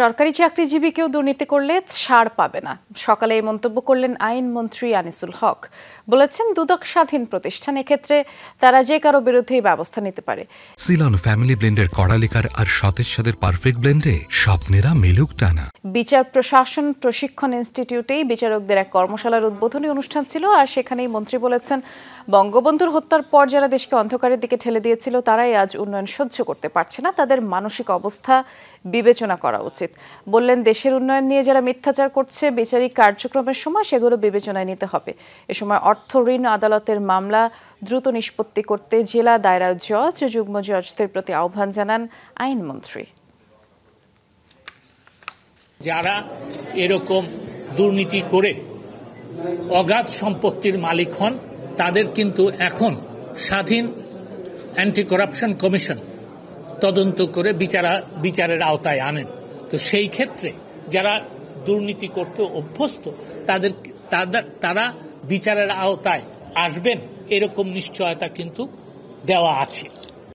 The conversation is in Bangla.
সরকারি চাকরিজীবী কেউ দুর্নীতি করলে ছাড় পাবে না, সকালে এই মন্তব্য করলেন আইনমন্ত্রী আনিসুল হক। বলেছেন দুদক স্বাধীন প্রতিষ্ঠান, এক্ষেত্রে তারা যে কারো বিরুদ্ধেই ব্যবস্থা নিতে পারে। সিলন ফ্যামিলি ব্লেন্ডের কড়ালিকার আর সতেজ স্বাদের পারফেক্ট ব্লেন্ডে স্বপ্নেরা মিলুক টানা। বিচার প্রশাসন প্রশিক্ষণ ইনস্টিটিউটেই বিচারকদের এক কর্মশালার উদ্বোধনী অনুষ্ঠান ছিল, আর সেখানেই মন্ত্রী বলেছেন বঙ্গবন্ধুর হত্যার পর যারা দেশকে অন্ধকারের দিকে ঠেলে দিয়েছিল তারাই আজ উন্নয়ন সহ্য করতে পারছে না, তাদের মানসিক অবস্থা বিবেচনা করা উচিত। বললেন দেশের উন্নয়ন নিয়ে যারা মিথ্যাচার করছে বিচারিক কার্যক্রমের সময় সেগুলো বিবেচনায় নিতে হবে। এ সময় অর্থ ঋণ আদালতের মামলা দ্রুত নিষ্পত্তি করতে জেলা দায়রা জজ ও যুগ্ম জজদের প্রতি আহ্বান জানান আইনমন্ত্রী। যারা এরকম দুর্নীতি করে অগাধ সম্পত্তির মালিক হন তাদের কিন্তু এখন স্বাধীন অ্যান্টি করাপশন কমিশন তদন্ত করে বিচারের আওতায় আনেন। তো সেই ক্ষেত্রে যারা দুর্নীতি করতে অভ্যস্ত তারা বিচারের আওতায় আসবেন, এরকম নিশ্চয়তা কিন্তু দেওয়া আছে।